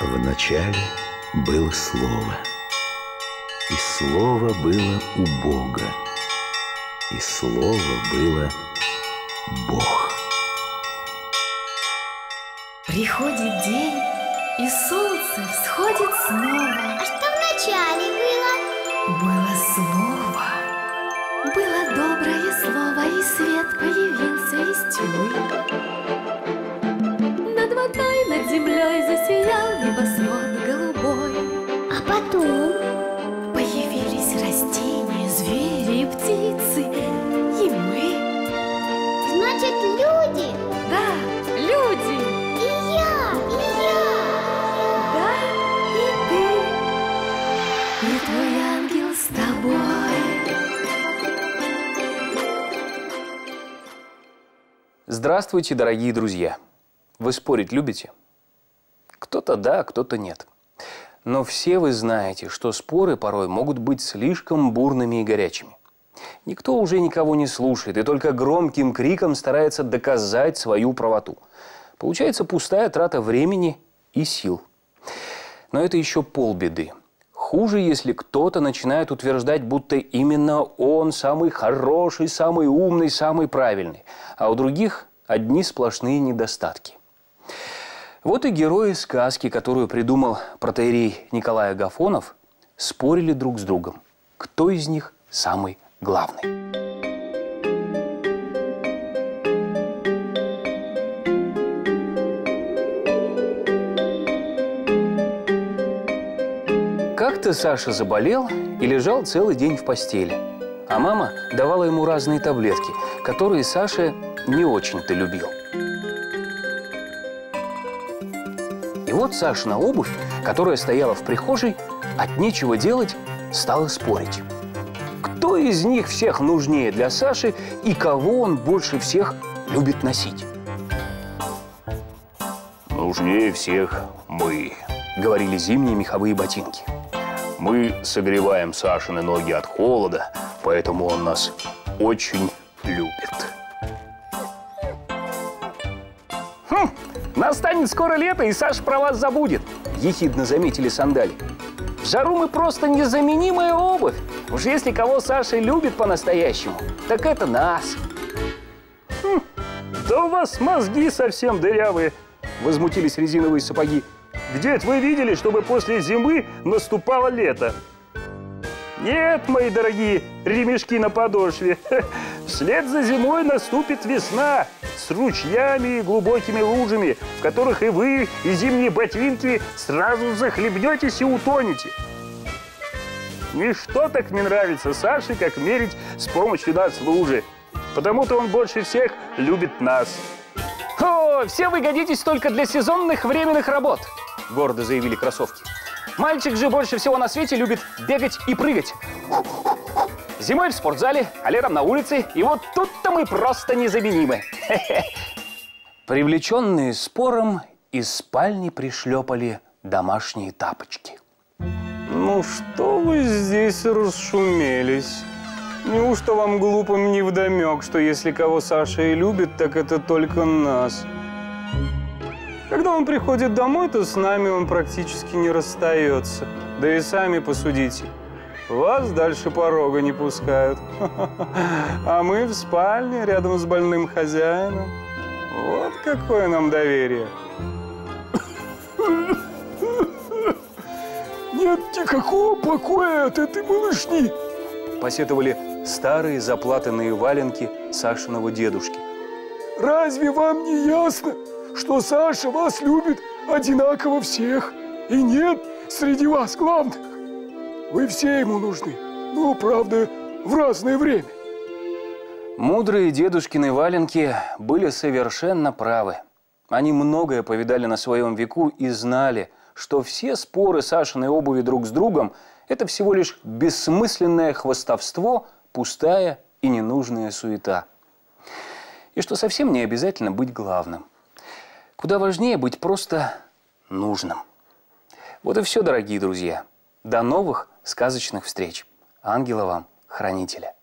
Вначале было Слово, и Слово было у Бога, и Слово было Бог. Приходит день, и солнце всходит снова. А что вначале было? Было Слово, было доброе Слово, и свет появился из тьмы. Над водой, над землей засиял небосвод голубой. А потом появились растения, звери и птицы, и мы. Значит, люди? Да, люди. Здравствуйте, дорогие друзья! Вы спорить любите? Кто-то да, кто-то нет. Но все вы знаете, что споры порой могут быть слишком бурными и горячими. Никто уже никого не слушает и только громким криком старается доказать свою правоту. Получается пустая трата времени и сил. Но это еще полбеды. Хуже, если кто-то начинает утверждать, будто именно он самый хороший, самый умный, самый правильный. А у других одни сплошные недостатки. Вот и герои сказки, которую придумал протоиерей Николай Агафонов, спорили друг с другом, кто из них самый главный. Как-то Саша заболел и лежал целый день в постели. А мама давала ему разные таблетки, которые Саша не очень-то любил. И вот Сашина обувь, которая стояла в прихожей, от нечего делать стала спорить. Кто из них всех нужнее для Саши и кого он больше всех любит носить? Нужнее всех мы, говорили зимние меховые ботинки. Мы согреваем Сашины ноги от холода, поэтому он нас очень любит. Хм, настанет скоро лето, и Саша про вас забудет, ехидно заметили сандали. В жару мы просто незаменимая обувь. Уж если кого Саша любит по-настоящему, так это нас. Хм, да у вас мозги совсем дырявые, возмутились резиновые сапоги. Где это вы видели, чтобы после зимы наступало лето? Нет, мои дорогие ремешки на подошве. Вслед за зимой наступит весна с ручьями и глубокими лужами, в которых и вы, и зимние ботинки сразу захлебнетесь и утонете. Ничто так не нравится Саше, как мерить с помощью нас лужи. Потому-то он больше всех любит нас. О, все вы годитесь только для сезонных временных работ, гордо заявили кроссовки. Мальчик же больше всего на свете любит бегать и прыгать. Зимой в спортзале, а летом на улице, и вот тут-то мы просто незаменимы. Привлеченные спором, из спальни пришлепали домашние тапочки. Ну что вы здесь расшумелись? Неужто вам глупым невдомек, что если кого Саша и любит, так это только нас? Когда он приходит домой, то с нами он практически не расстается. Да и сами посудите, вас дальше порога не пускают. А мы в спальне рядом с больным хозяином. Вот какое нам доверие. Нет никакого покоя от этой малышни, посетовали старые заплатанные валенки Сашиного дедушки. Разве вам не ясно, что Саша вас любит одинаково всех? И нет среди вас главных. Вы все ему нужны, но, правда, в разное время. Мудрые дедушкины валенки были совершенно правы. Они многое повидали на своем веку и знали, что все споры Сашиной обуви друг с другом – это всего лишь бессмысленное хвастовство, пустая и ненужная суета. И что совсем не обязательно быть главным. Куда важнее быть просто нужным. Вот и все, дорогие друзья. До новых сказочных встреч. Ангела вам, хранителя.